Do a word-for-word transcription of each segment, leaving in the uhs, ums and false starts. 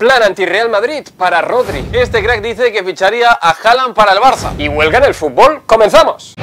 Plan anti-Real Madrid para Rodri. Este crack dice que ficharía a Haaland para el Barça. Y huelga en el fútbol. ¡Comenzamos!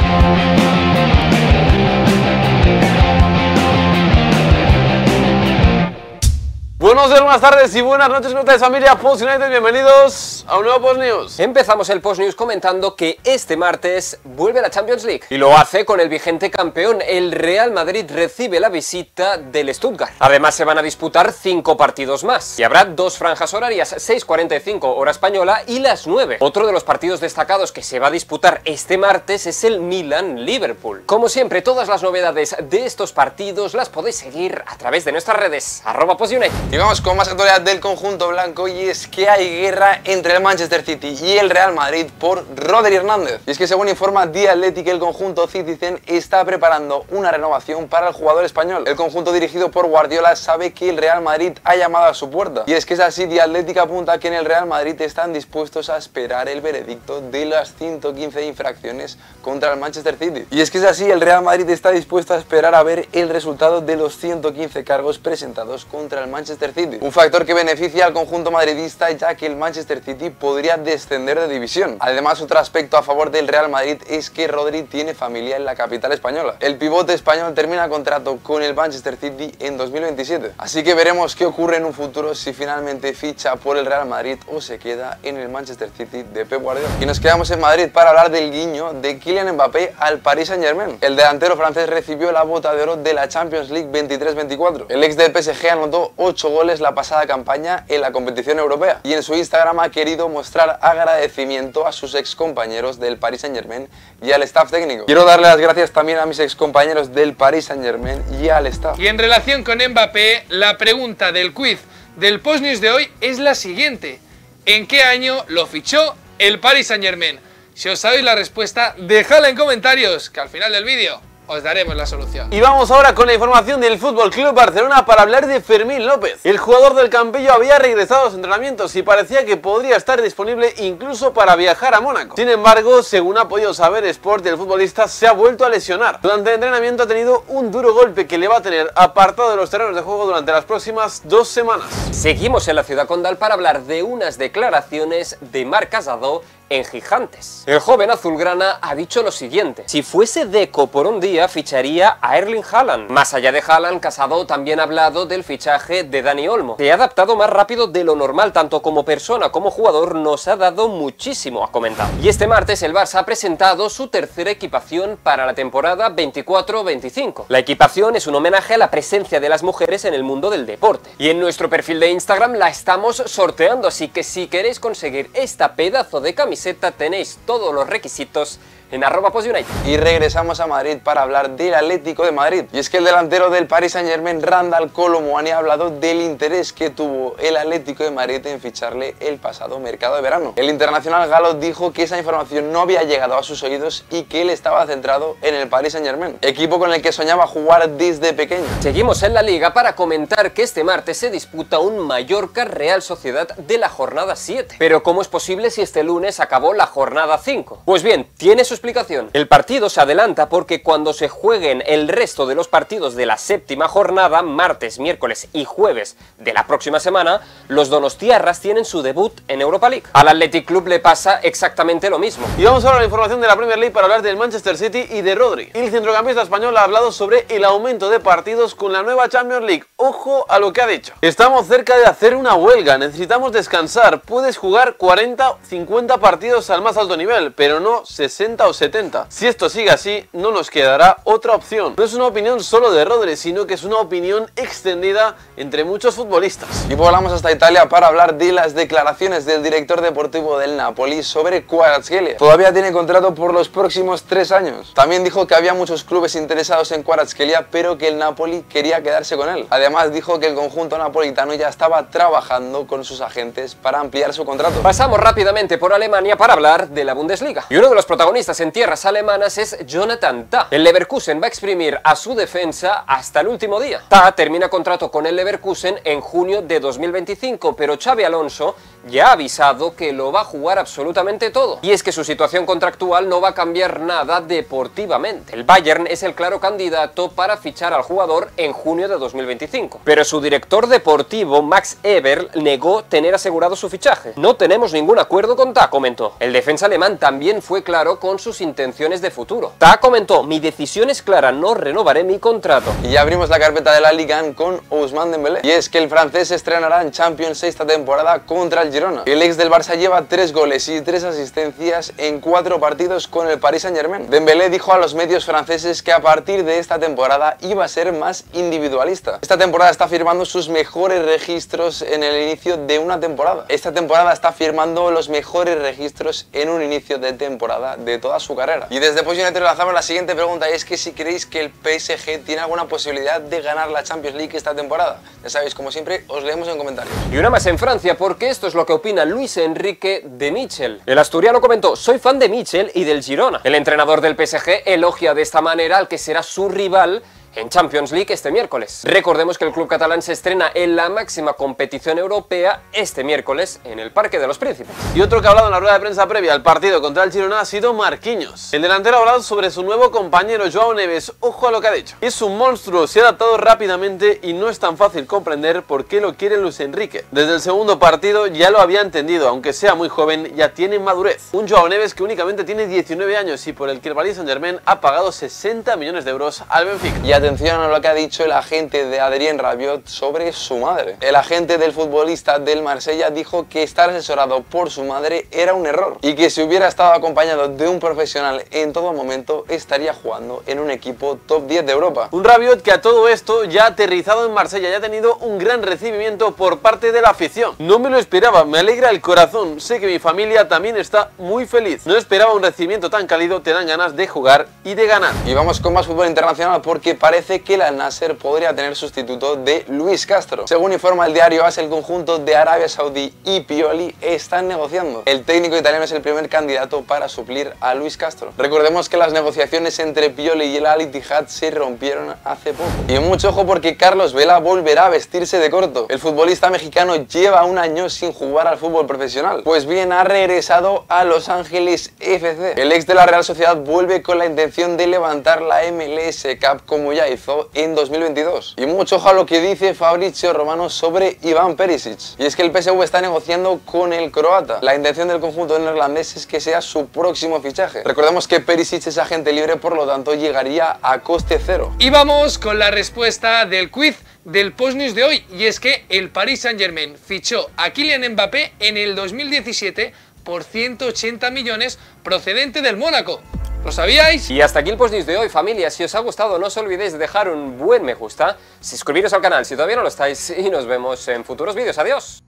Buenos días, buenas tardes y buenas noches, ¿cómo estáis, familia Post United? Bienvenidos a un nuevo Post News. Empezamos el Post News comentando que este martes vuelve la Champions League y lo hace con el vigente campeón. El Real Madrid recibe la visita del Stuttgart. Además se van a disputar cinco partidos más y habrá dos franjas horarias, seis cuarenta y cinco hora española y las nueve. Otro de los partidos destacados que se va a disputar este martes es el Milan-Liverpool. Como siempre, todas las novedades de estos partidos las podéis seguir a través de nuestras redes, arroba Post United. Y vamos con más actualidad del conjunto blanco, y es que hay guerra entre el Manchester City y el Real Madrid por Rodri Hernández. Y es que según informa The Athletic, el conjunto Citizen está preparando una renovación para el jugador español. El conjunto dirigido por Guardiola sabe que el Real Madrid ha llamado a su puerta. Y es que es así, The Athletic apunta que en el Real Madrid están dispuestos a esperar el veredicto de las ciento quince infracciones contra el Manchester City. Y es que es así, el Real Madrid está dispuesto a esperar a ver el resultado de los ciento quince cargos presentados contra el Manchester City. City. Un factor que beneficia al conjunto madridista, ya que el Manchester City podría descender de división. Además, otro aspecto a favor del Real Madrid es que Rodri tiene familia en la capital española. El pivote español termina contrato con el Manchester City en dos mil veintisiete. Así que veremos qué ocurre en un futuro, si finalmente ficha por el Real Madrid o se queda en el Manchester City de Pep Guardiola. Y nos quedamos en Madrid para hablar del guiño de Kylian Mbappé al Paris Saint Germain. El delantero francés recibió la bota de oro de la Champions League veintitrés veinticuatro. El ex del P S G anotó ocho goles la pasada campaña en la competición europea y en su Instagram ha querido mostrar agradecimiento a sus ex compañeros del Paris Saint Germain y al staff técnico. Quiero darle las gracias también a mis ex compañeros del Paris Saint Germain y al staff. Y en relación con Mbappé, la pregunta del quiz del Post News de hoy es la siguiente: ¿en qué año lo fichó el Paris Saint Germain? Si os sabéis la respuesta, dejadla en comentarios, que al final del vídeo os daremos la solución. Y vamos ahora con la información del Fútbol Club Barcelona para hablar de Fermín López. El jugador del Campillo había regresado a los entrenamientos y parecía que podría estar disponible incluso para viajar a Mónaco. Sin embargo, según ha podido saber Sport, el futbolista se ha vuelto a lesionar. Durante el entrenamiento ha tenido un duro golpe que le va a tener apartado de los terrenos de juego durante las próximas dos semanas. Seguimos en la ciudad condal para hablar de unas declaraciones de Marc Casado en Gigantes. El joven azulgrana ha dicho lo siguiente: si fuese Deco por un día, ficharía a Erling Haaland. Más allá de Haaland, Casado también ha hablado del fichaje de Dani Olmo. Se ha adaptado más rápido de lo normal, tanto como persona como jugador, nos ha dado muchísimo, ha comentado. Y este martes el Barça ha presentado su tercera equipación para la temporada veinticuatro veinticinco. La equipación es un homenaje a la presencia de las mujeres en el mundo del deporte. Y en nuestro perfil de Instagram la estamos sorteando, así que si queréis conseguir esta pedazo de camiseta, tenéis todos los requisitos en arroba Post United. Y regresamos a Madrid para hablar del Atlético de Madrid. Y es que el delantero del Paris Saint Germain, Randal Kolo Muani, ha hablado del interés que tuvo el Atlético de Madrid en ficharle el pasado mercado de verano. El internacional galo dijo que esa información no había llegado a sus oídos y que él estaba centrado en el Paris Saint Germain, equipo con el que soñaba jugar desde pequeño. Seguimos en la Liga para comentar que este martes se disputa un Mallorca-Real Sociedad de la jornada siete. Pero ¿cómo es posible si este lunes acabó la jornada cinco? Pues bien, tiene su explicación. El partido se adelanta porque cuando se jueguen el resto de los partidos de la séptima jornada, martes, miércoles y jueves de la próxima semana, los donostiarras tienen su debut en Europa League. Al Athletic Club le pasa exactamente lo mismo. Y vamos ahora a la información de la Premier League para hablar del Manchester City y de Rodri. El centrocampista español ha hablado sobre el aumento de partidos con la nueva Champions League. Ojo a lo que ha dicho: estamos cerca de hacer una huelga, necesitamos descansar, puedes jugar cuarenta o cincuenta partidos al más alto nivel, pero no sesenta o setenta. Si esto sigue así, no nos quedará otra opción. No es una opinión solo de Rodri, sino que es una opinión extendida entre muchos futbolistas. Y volamos hasta Italia para hablar de las declaraciones del director deportivo del Napoli sobre Kvaratskhelia. Todavía tiene contrato por los próximos tres años. También dijo que había muchos clubes interesados en Kvaratskhelia, pero que el Napoli quería quedarse con él. Además dijo que el conjunto napolitano ya estaba trabajando con sus agentes para ampliar su contrato. Pasamos rápidamente por Alemania para hablar de la Bundesliga. Y uno de los protagonistas en tierras alemanas es Jonathan Tah. El Leverkusen va a exprimir a su defensa hasta el último día. Tah termina contrato con el Leverkusen en junio de dos mil veinticinco, pero Xabi Alonso ya ha avisado que lo va a jugar absolutamente todo. Y es que su situación contractual no va a cambiar nada deportivamente. El Bayern es el claro candidato para fichar al jugador en junio de dos mil veinticinco. Pero su director deportivo, Max Eberl, negó tener asegurado su fichaje. No tenemos ningún acuerdo con Tah, comentó. El defensa alemán también fue claro con sus intenciones de futuro. Tah comentó, mi decisión es clara, no renovaré mi contrato. Y ya abrimos la carpeta de la Ligue uno con Ousmane Dembélé. Y es que el francés estrenará en Champions esta temporada contra el Girona. El ex del Barça lleva tres goles y tres asistencias en cuatro partidos con el Paris Saint Germain. Dembélé dijo a los medios franceses que a partir de esta temporada iba a ser más individualista. Esta temporada está firmando sus mejores registros en el inicio de una temporada. Esta temporada está firmando los mejores registros en un inicio de temporada de toda su carrera. Y desde Post United lanzamos la siguiente pregunta, y es que si creéis que el P S G tiene alguna posibilidad de ganar la Champions League esta temporada. Ya sabéis, como siempre, os leemos en comentarios. Y una más en Francia, porque esto es lo que opina Luis Enrique de Michel. El asturiano comentó, soy fan de Michel y del Girona. El entrenador del P S G elogia de esta manera al que será su rival en Champions League este miércoles. Recordemos que el club catalán se estrena en la máxima competición europea este miércoles en el Parque de los Príncipes. Y otro que ha hablado en la rueda de prensa previa al partido contra el Girona ha sido Marquinhos. El delantero ha hablado sobre su nuevo compañero Joao Neves. Ojo a lo que ha dicho. Es un monstruo, se ha adaptado rápidamente y no es tan fácil comprender por qué lo quiere Luis Enrique. Desde el segundo partido ya lo había entendido, aunque sea muy joven ya tiene madurez. Un Joao Neves que únicamente tiene diecinueve años y por el que el Paris Saint Germain ha pagado sesenta millones de euros al Benfica. Y atención a lo que ha dicho el agente de Adrien Rabiot sobre su madre. El agente del futbolista del Marsella dijo que estar asesorado por su madre era un error y que si hubiera estado acompañado de un profesional en todo momento estaría jugando en un equipo top diez de Europa. Un Rabiot que a todo esto ya ha aterrizado en Marsella y ha tenido un gran recibimiento por parte de la afición. No me lo esperaba, me alegra el corazón, sé que mi familia también está muy feliz. No esperaba un recibimiento tan cálido, te dan ganas de jugar y de ganar. Y vamos con más fútbol internacional porque parece Parece que el Al-Nasser podría tener sustituto de Luis Castro. Según informa el diario AS, el conjunto de Arabia Saudí y Pioli están negociando. El técnico italiano es el primer candidato para suplir a Luis Castro. Recordemos que las negociaciones entre Pioli y el Al-Ittihad se rompieron hace poco. Y mucho ojo porque Carlos Vela volverá a vestirse de corto. El futbolista mexicano lleva un año sin jugar al fútbol profesional. Pues bien, ha regresado a Los Ángeles F C. El ex de la Real Sociedad vuelve con la intención de levantar la M L S Cup como ya hizo en dos mil veintidós. Y mucho ojo a lo que dice Fabrizio Romano sobre Iván Perisic. Y es que el P S V está negociando con el croata. La intención del conjunto neerlandés es que sea su próximo fichaje. Recordemos que Perisic es agente libre, por lo tanto llegaría a coste cero. Y vamos con la respuesta del quiz del Postnews de hoy. Y es que el Paris Saint Germain fichó a Kylian Mbappé en el dos mil diecisiete por ciento ochenta millones procedente del Mónaco. ¿Lo sabíais? Y hasta aquí el Postnews de hoy, familia. Si os ha gustado, no os olvidéis de dejar un buen me gusta, suscribiros al canal si todavía no lo estáis y nos vemos en futuros vídeos. ¡Adiós!